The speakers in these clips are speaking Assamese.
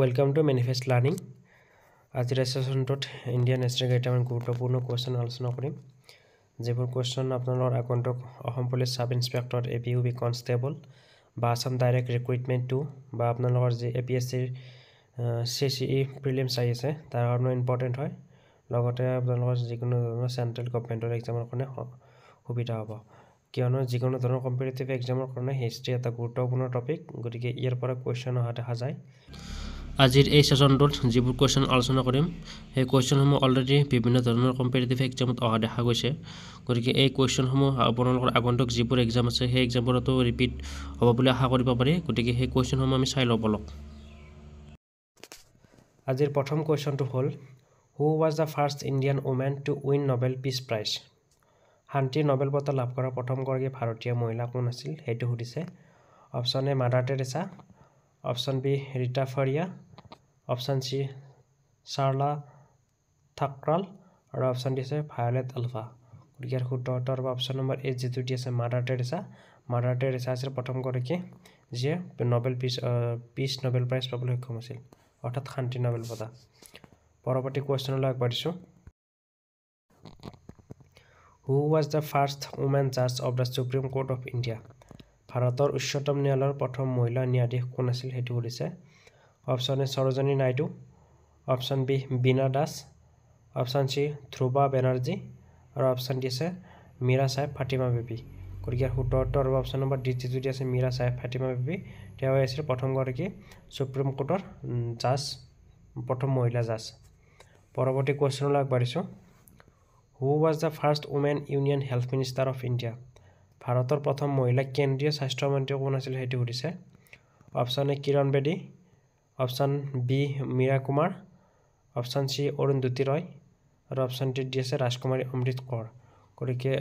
Welcome to Manifest Learning. আজিৰ সেশনটোত ইণ্ডিয়ান নেশ্যনেল গাইডৰ গুৰুত্বপূৰ্ণ কোৱেশ্যন আলোচনা কৰিম, যিবোৰ কোৱেশ্যন আপোনালোকৰ আগন্তুক Assam police sub inspector A P U B constable বা আসাম ডাইৰেক্ট ৰিক্ৰুইটমেণ্ট টু বা আপোনালোকৰ যি A P S C C C E prelims আহি আছে তাৰ কাৰণে ইম্পৰ্টেণ্ট হয়, লগতে আপোনালোকৰ যিকোনো ধৰণৰ চেণ্ট্ৰেল গভৰ্ণমেণ্টৰ এক্সামৰ কাৰণে সুবিধা হ'ব, কিয়নো যিকোনো ধৰণৰ কম্পিটিটিভ এক্সামৰ কাৰণে হিষ্ট্ৰী এটা গুৰুত্বপূৰ্ণ টপিক, গতিকে ইয়াৰ পৰা কোৱেশ্যন অহা দেখা যায়। আজিৰ এই ছেশ্যনটোত যিবোৰ কুৱেশ্যন আলোচনা কৰিম সেই কুৱেশ্যনসমূহ অলৰেডি বিভিন্ন ধৰণৰ কম্পিটিটিভ এক্সামত অহা দেখা গৈছে, গতিকে এই কুৱেশ্যনসমূহ আপোনালোকৰ আগন্তুক যিবোৰ এক্সাম আছে সেই এক্সামবোৰতো ৰিপিট হ'ব বুলি আশা কৰিব পাৰি, গতিকে সেই কুৱেশ্যনসমূহ আমি চাই ল'ব লওক। আজিৰ প্ৰথম কুৱেশ্যনটো হ'ল who was the first Indian women to win Nobel peace prize, শান্তি নবেল বঁটা লাভ কৰা প্ৰথমগৰাকী ভাৰতীয় মহিলা কোন আছিল সেইটো সুধিছে। Option A Mother Teresa, option B Reita Faria, option C Sarla Thakral আৰু অপশ্যন ডি আছে ভায়লেট আলফা। গতিকে ইয়াৰ শুদ্ধ উত্তৰ বা অপশ্যন নম্বৰ এ যিটো দি আছে মাদাৰ টেৰেছা। মাদাৰ টেৰেছা আছিল প্ৰথমগৰাকী যিয়ে নবেল পিচ নবেল প্ৰাইজ পাবলৈ সক্ষম আছিল, অৰ্থাৎ শান্তি নবেল বঁটা। পৰৱৰ্তী কুৱেশ্যনলৈ আগবাঢ়িছোঁ। Who was the first women জাজ of the supreme court of India, ভাৰতৰ উচ্চতম ন্যায়ালয়ৰ প্ৰথম মহিলা ন্যায়াধীশ কোন আছিল সেইটো সুধিছে। Option A Sarojini Naidu, option B Bina Das, option C Dhruva Banerjee আৰু অপশ্যন ডি আছে মীৰা চাহেব ফাতিমা বিবি। গতিকে ইয়াৰ শুদ্ধ উত্তৰ অপশ্যন নম্বৰ ডি যিটো দি আছে মীৰা চাহেব ফাতিমা বিবি, তেওঁ আছিল প্ৰথমগৰাকী চুপ্ৰিম কোৰ্টৰ জাজ, প্ৰথম মহিলা জাজ। পৰৱৰ্তী কুৱেশ্যনলৈ আগবাঢ়িছোঁ। Who was the first women union health minister of India, ভাৰতৰ প্ৰথম মহিলা কেন্দ্ৰীয় স্বাস্থ্যমন্ত্ৰী কোন আছিল সেইটো সুধিছে। Option A Kiran Bedi, option B Meera Kumar, option C Arundhati Roy আৰু অপশ্যন ডি দি আছে ৰাজকুমাৰী অমৃত কৌৰ। গতিকে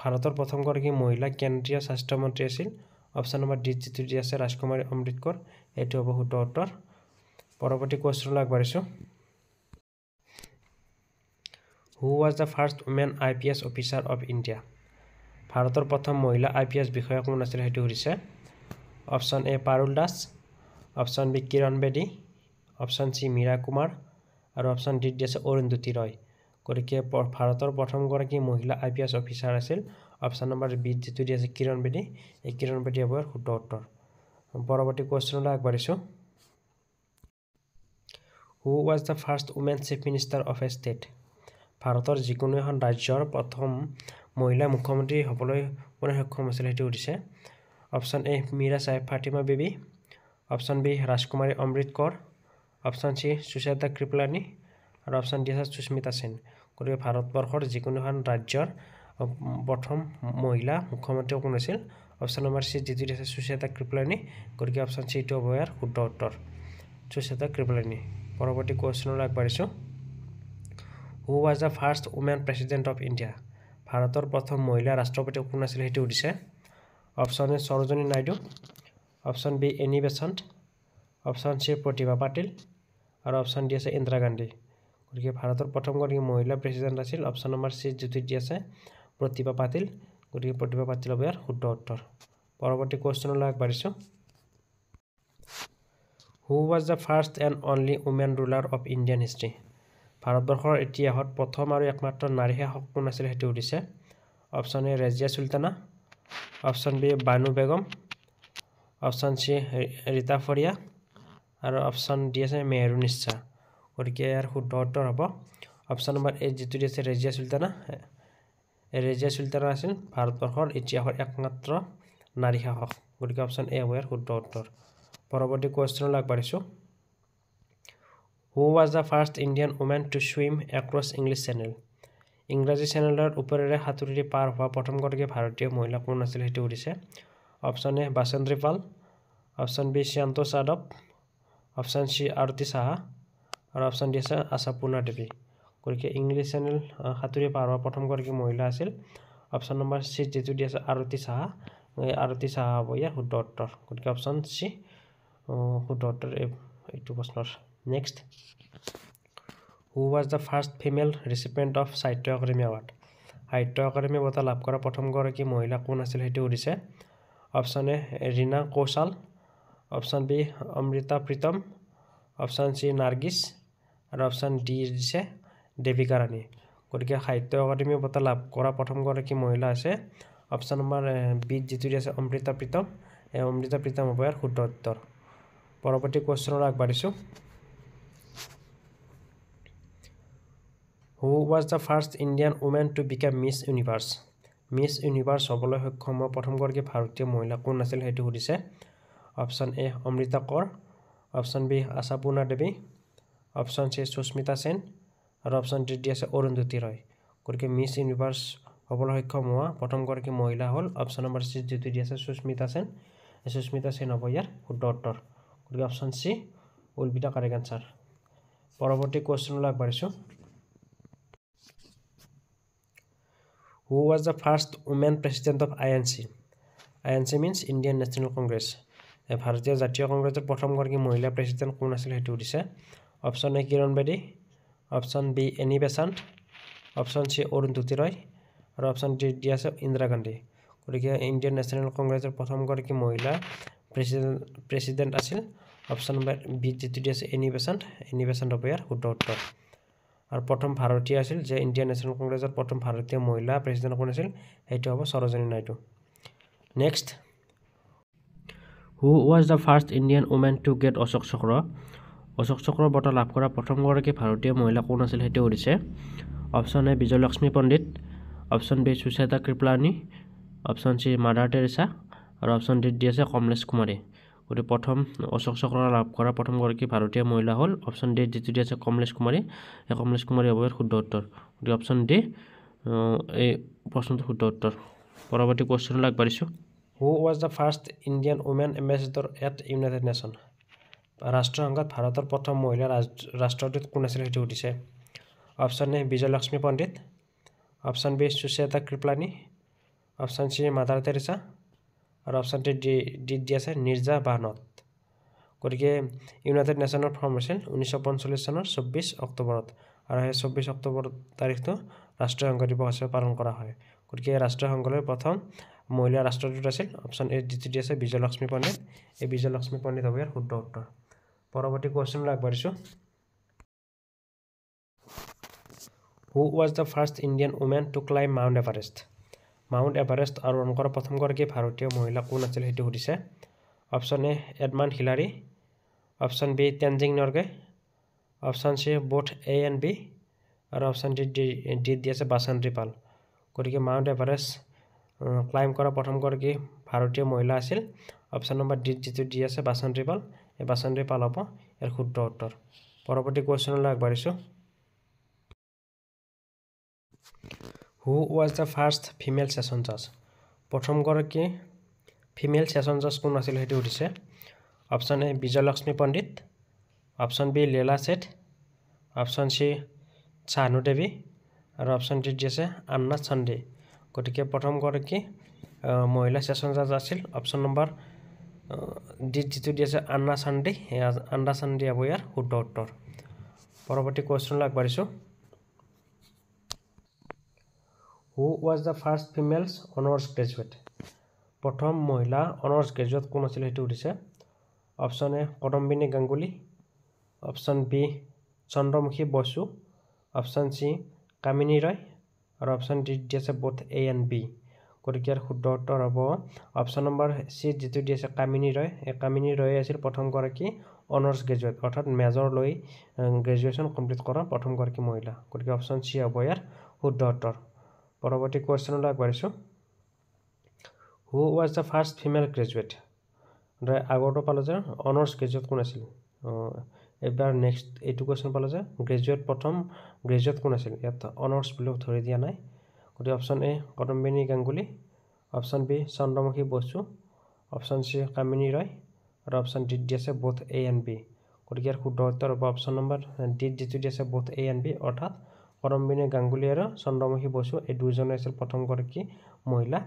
ভাৰতৰ প্ৰথমগৰাকী মহিলা কেন্দ্ৰীয় স্বাস্থ্যমন্ত্ৰী আছিল অপশ্যন নম্বৰ ডি যিটো দি আছে ৰাজকুমাৰী অমৃত কৌৰ, এইটো হ'ব শুদ্ধ উত্তৰ। পৰৱৰ্তী কুৱেশ্যনলৈ আগবাঢ়িছোঁ। Who was the first women I P S officer of India, ভাৰতৰ প্ৰথম মহিলা আই পি এছ বিষয়া কোন আছিল সেইটো সুধিছে। Option A Parul Das, option B Kiran Bedi, option C Mira Kumar আৰু অপশ্যন ডি দি আছে অৰুন্ধতী ৰয়। গতিকে ভাৰতৰ প্ৰথমগৰাকী মহিলা আই পি এছ অফিচাৰ আছিল অপশ্যন নম্বৰ বি যিটো দি আছে কিৰণ বেদী, এই কিৰণ বেদী হ'ব শুদ্ধ উত্তৰ। পৰৱৰ্তী কুৱেশ্যনলৈ আগবাঢ়িছোঁ। Who was the first women chief minister of a state, ভাৰতৰ যিকোনো এখন ৰাজ্যৰ প্ৰথম মহিলা মুখ্যমন্ত্ৰী হ'বলৈ কোনে সক্ষম আছিল সেইটো সুধিছে। Option A Meera Sahib Fathima Beevi, option B Rajkumari Amrit Kaur, option C Sucheta Kripalani আৰু অপশ্যন ডি আছে সুস্মিতা সেন। গতিকে ভাৰতবৰ্ষৰ যিকোনো এখন ৰাজ্যৰ প্ৰথম মহিলা মুখ্যমন্ত্ৰী কোন আছিল, অপশ্যন নম্বৰ চি যিটো দি আছে সুচেতা কৃপলানী। গতিকে অপশ্যন চিটো হ'ব ইয়াৰ শুদ্ধ উত্তৰ, সুচেতা কৃপলানী। পৰৱৰ্তী কুৱেশ্যনলৈ আগবাঢ়িছোঁ। Who was the first women president of India, ভাৰতৰ প্ৰথম মহিলা ৰাষ্ট্ৰপতি কোন আছিল সেইটো সুধিছে। Option A Sarojini Naidu, option B Annie Besant, option C Pratibha Patil আৰু অপশ্যন ডি আছে ইন্দিৰা গান্ধী। গতিকে ভাৰতৰ প্ৰথমগৰাকী মহিলা প্ৰেচিডেণ্ট আছিল অপশ্যন নম্বৰ চি যিটো দি আছে প্ৰতিভা পাটিল, গতিকে প্ৰতিভা পাটিল হ'ব ইয়াৰ শুদ্ধ উত্তৰ। পৰৱৰ্তী কুৱেশ্যনলৈ আগবাঢ়িছোঁ। Who was the first and only women ruler of Indian history, ভাৰতবৰ্ষৰ ইতিহাসত প্ৰথম আৰু একমাত্ৰ নাৰী শাসক কোন আছিল সেইটো সুধিছে। Option A Razia Sultana, option B Banu Begum, option C Rita Faria আৰু অপশ্যন ডি আছে মেহৰুন ইচ্ছা। গতিকে ইয়াৰ শুদ্ধ উত্তৰ হ'ব অপশ্যন নম্বৰ এ যিটো দি আছে ৰাজিয়া চুলতানা। ৰাজিয়া চুলতানা আছিল ভাৰতবৰ্ষৰ ইতিহাসৰ একমাত্ৰ নাৰী শাসক, গতিকে অপশ্যন এ হ'ব ইয়াৰ শুদ্ধ উত্তৰ। পৰৱৰ্তী কুৱেশ্যনলৈ আগবাঢ়িছোঁ। Who was the first Indian women to swim across English channel, ইংৰাজী চেনেলৰ ওপৰেৰে সাঁতুৰি পাৰ হোৱা প্ৰথমগৰাকী ভাৰতীয় মহিলা কোন আছিল সেইটো সুধিছে। Option A Bachendri Pal, option B Santosh Yadav, option C Arati Saha আৰু অপশ্যন ডি আছে আশাপূৰ্ণা দেৱী। গতিকে ইংলিছ চেনেল সাঁতুৰি পাৰ হোৱা প্ৰথমগৰাকী মহিলা আছিল অপশ্যন নম্বৰ চি যিটো দি আছে আৰতি সাহা, এই আৰতি সাহা হ'ব ইয়াৰ শুদ্ধ উত্তৰ। গতিকে অপশ্যন চি শুদ্ধ উত্তৰ এইটো প্ৰশ্নৰ। Next, who was the first female recipient of Sahitya Akademi award, Sahitya Akademi বঁটা লাভ কৰা প্ৰথমগৰাকী মহিলা কোন আছিল সেইটো সুধিছে। Option A Rina Kaushal, option B Amrita Pritam, option C Nargis और ऑप्शन डी से देविका रानी। गए साहित्य अकाडेमी बता लाभ कर प्रथमगढ़ महिला है ऑप्शन नम्बर बी जी अमृता प्रीतम। अमृता प्रीतम हम यार शुद्ध उत्तर। परवर्ती क्वेश्चन आगे who was the first Indian women to become miss universe. Miss universe हमें सक्षम प्रथमगढ़ भारतीय महिला कौन आसे। Option A Amrita Kaur, option B Ashapurna Devi, option C Sushmita Sen और ऑप्शन डी आसे अरुंधति रॉय। गए मिस यूनिवर्स हमें सक्षम हुआ प्रथमगढ़ महिला हल ऑप्शन नम्बर सी जी आसे सुष्मिता सेन। सुष्मिता सेन हम यार शुद्ध उत्तर। गए option C will be the correct answer. परवर्ती क्वेश्चन आगे who was the first women president of INC. INC means Indian National Congress. भारतीय जातीय कांग्रेस प्रथमगढ़ महिला प्रेसिडेंट कौन आसे। Option A Kiran Bedi, option B Annie Besant, option C Arundhati Roy और ऑप्शन डी आसे इंदिरा गांधी। गए इंडियन नेशनल कांग्रेस प्रथमगढ़ महिला प्रेसिडेंट आसिल ऑप्शन नम्बर बी जी आसे एनी बेसांत। एनी बेसांत हम यार शुद्ध उत्तर। और प्रथम भारतीय आसिल जे इंडियन नेशनल कांग्रेस प्रथम भारतीय महिला प्रेसिडेंट कौन आसिल हम Sarojini Naidu. Next who was the first Indian women to get Ashok Chakra. Ashok चक्र बटा लाभ कर प्रथमगढ़ भारतीय महिला कौन आसे। Option A Vijayalakshmi Pandit, option B Sucheta Kripalani, option C Mother Teresa और ऑप्शन डी आसे कमलेश कुमारी। गए प्रथम अशोक चक्र लाभ कर प्रथमगढ़ भारतीय महिला हल ऑप्शन डी जी आसे कमलेश कुमारी। कमलेश कुमारी हम शुद्ध उत्तर। गए ऑप्शन डी प्रश्न शुद्ध उत्तर। परवर्ती क्वेश्चन आगे who was the first Indian women ambassador at United nation. राष्ट्रसंघत भारत प्रथम महिला राष्ट्रदूत कौन आसे। Option A Vijayalakshmi Pandit, option B Sucheta Kripalani, option C Mother Teresa और ऑप्शन डी आसे नीरजा भानोत। गए यूनाइटेड नेशनर फर्म आसिल 1945 सन 24 अक्टोबर और 24 अक्टोबर तारीख तो राष्ट्रसंघ दिवस हिसाब पालन करा है। गए राष्ट्रसंघ प्रथम महिला राष्ट्रदूत आसिल ऑप्शन ए डी आसे विजयलक्ष्मी पंडित। ए विजयलक्ष्मी पंडित हम यार शुद्ध उत्तर। परवर्ती क्वेश्चन आगे who was the first Indian women to climb Mount Everest. Mount Everest आरोहण कर प्रथमगढ़ भारतीय महिला कौन आसे। Option A Edmund Hillary, option B Tenzing Norgay, option C both A and B और ऑप्शन डी आसे बाचेन्द्री पाल। गए माउंट एवरेस्ट क्लाइम कर प्रथमगढ़ भारतीय महिला आसिल ऑप्शन नम्बर डी जी आसे बाचेन्द्री पाल। बाचेन्द्री पाल हम यार शुद्ध उत्तर। परवर्ती क्वेश्चन आगे who was the first female session जज। प्रथमगढ़ फीमेल सेशन जज कौन आसे। Option A Vijayalakshmi Pandit, option B Leela Seth, option सी शाहनु देवी और ऑप्शन डी आसे अन्ना चंदे। गए प्रथमगढ़ महिला सेशन जज आसिल ऑप्शन नम्बर डी जी आसे अन्ना चंदे। अन्ना चंदे हम यार शुद्ध उत्तर। परवर्ती क्वेश्चन आगे who was the first female honours graduate. प्रथम महिला अनार्स ग्रेजुएट कौन आसे। Option A Kadambini Ganguly, option B Chandramukhi Basu, option C Kamini Roy और ऑप्शन डी आसे बोथ ए एंड बी। गए यार शुद्ध उत्तर हम ऑप्शन नम्बर सी जी आसे कामिनी रॉय। कामिनी रॉय आसिल प्रथमगढ़ अनार्स ग्रेजुएट अर्थात मेजर लै ग्रेजुएशन कमप्लीट कर प्रथमगढ़ महिला। गए ऑप्शन सी हम यार शुद्ध उत्तर। परवर्ती क्वेश्चन आगे who was the first female graduate. आगे पाल अनार्स ग्रेजुएट कौन आसिल। एबार नेक्स्ट यू क्वेश्चन पाल ग्रेजुएट प्रथम ग्रेजुएट कौन आसिल। इतना अनार्स धरी दिया ना। गए option A Kadambini Ganguly, option B Chandramukhi Basu, option C Kamini Roy और ऑप्शन डी आसे बोथ ए एंड बी। गए यार शुद्ध उत्तर हम ऑप्शन नम्बर डी जी आसे बोथ ए एंड बी अर्थात कदम्बिनी गांगुली और चंद्रमुखी बसु ये दुजने आसिल प्रथमगढ़ महिला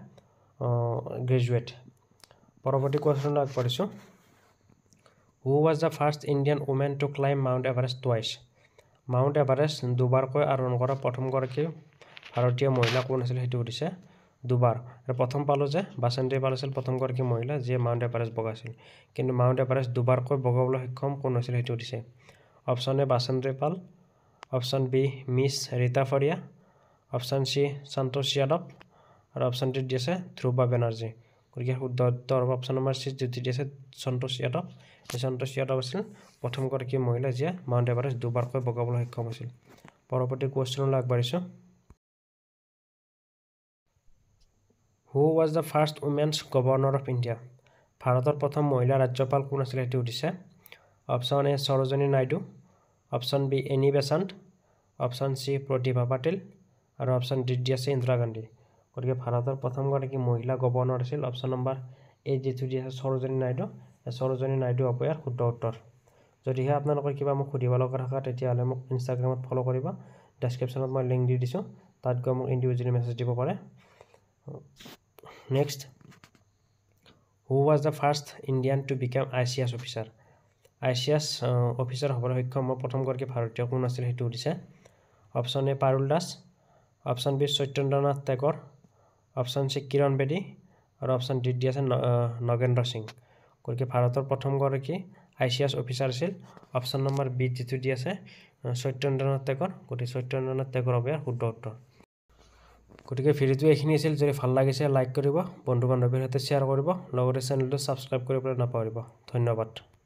ग्रेजुएट। परवर्ती क्वेश्चन आगे who was the first Indian women to climb Mount Everest twice. Mount Everest दुबारक आरोहण कर प्रथमगढ़ भारतीय महिला कौन आसे। দুবার। আর প্রথম পালো যে বাচেন্দ্ৰী পাল আছিল প্ৰথমগৰাকী মহিলা যিয়ে মাউণ্ট এভাৰেষ্ট বগাইছিল, কিন্তু মাউণ্ট এভাৰেষ্ট দুবাৰকৈ বগাবলৈ সক্ষম কোন হৈছিল সেইটো দিছে। Option A Bachendri Pal, option B miss Rita Faria, option C Santosh Yadav আৰু অপশ্যন ডি দিছে ধ্ৰুবা বেনাৰ্জী। গতিকে শুদ্ধ উত্তৰ অপশ্যন নম্বৰ চি যিটো দিছে সন্তোষ যাদৱ। এই সন্তোষ যাদৱ আছিল প্ৰথমগৰাকী মহিলা যিয়ে মাউণ্ট এভাৰেষ্ট দুবাৰকৈ বগাবলৈ সক্ষম হৈছিল। পৰৱৰ্তী কুৱেশ্যনলৈ আগবাঢ়িছোঁ। Who was the first women's governor of India? ভাৰতৰ প্ৰথম মহিলা ৰাজ্যপাল কোন আছিলে সেইটো সুধিছে। Option A Sarojini Naidu, option B Annie Besant, option C Pratibha Patil আৰু অপশ্যন ডি ডি আছে ইন্দিৰা গান্ধী। গতিকে ভাৰতৰ প্ৰথমগৰাকী মহিলা গভৰ্ণৰ আছিল অপশ্যন নম্বৰ এ যিটো দি আছে সৰোজিনী নাইডু। সৰোজিনী নাইডু হ'ব ইয়াৰ শুদ্ধ উত্তৰ। যদিহে আপোনালোকৰ কিবা মোক সুধিব লগা থকা তেতিয়াহ'লে মোক ইনষ্টাগ্ৰামত ফ'ল' কৰিব, ডেছক্ৰিপশ্যনত মই লিংক দি দিছোঁ, তাত গৈ মোক ইণ্ডিভিজুৱেলি মেছেজ দিব পাৰে। Next, who was the first Indian to become ICS officer? ICS officer হ'বলৈ সক্ষম প্ৰথমগৰাকী ভাৰতীয় কোন আছিল সেইটো সুধিছে। Option A Parul Das, option B Satyendranath Tagore, option C Kiran Bedi আৰু অপশ্যন ডি ডি আছে নগেন্দ্ৰ সিং। গতিকে ভাৰতৰ প্ৰথমগৰাকী ICS অফিচাৰ আছিল অপশ্যন নম্বৰ বি যিটো দি আছে সত্যেন্দ্ৰনাথ টেগৰ। গতিকে সত্যেন্দ্ৰনাথ টেগৰ হ'ব ইয়াৰ শুদ্ধ উত্তৰ। গতিকে ভিডিঅ'টো এইখিনি আছিল। যদি ভাল লাগিছে লাইক কৰিব, বন্ধু বান্ধৱীৰ সৈতে শ্বেয়াৰ কৰিব, লগতে চেনেলটো ছাবস্ক্ৰাইব কৰিবলৈ নাপাহৰিব। ধন্যবাদ।